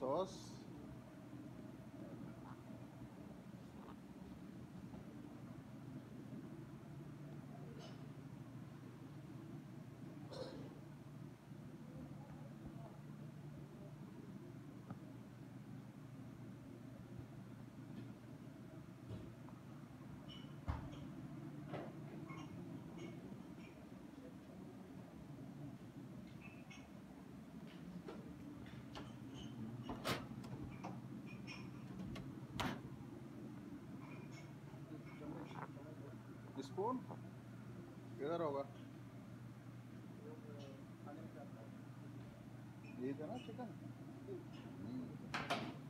Sauce. Spoon किधर होगा? ये था ना चिकन।